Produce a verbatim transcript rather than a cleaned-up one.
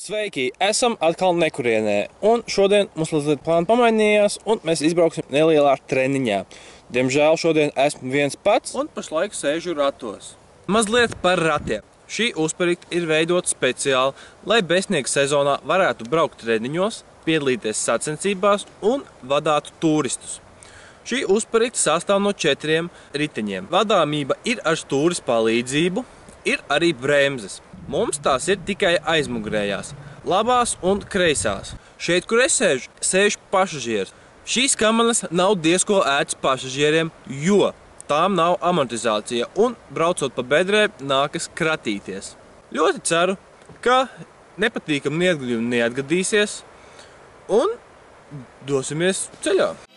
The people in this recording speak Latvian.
Sveiki, esam atkal nekurienē, un šodien mums mazliet plāni pamainījās, un mēs izbrauksim nelielā treniņā. Diemžēl šodien esmu viens pats, un pašlaik sēžu ratos. Mazliet par ratiem. Šī uzpirkta ir veidota speciāli, lai bezniega sezonā varētu braukt treniņos, piedalīties sacensībās un vadātu turistus. Šī uzpirkta sastāv no četriem riteņiem. Vadāmība ir ar stūris palīdzību, ir arī bremzes. Mums tās ir tikai aizmugurējās, labās un kreisās. Šeit, kur es sēžu, sēž pasažieris. Šīs kamanas nav diezko ērtas pasažieriem, jo tām nav amortizācija un braucot pa bedrē nākas kratīties. Ļoti ceru, ka nepatīkami neatgadījumi neatgadīsies un dosimies ceļā.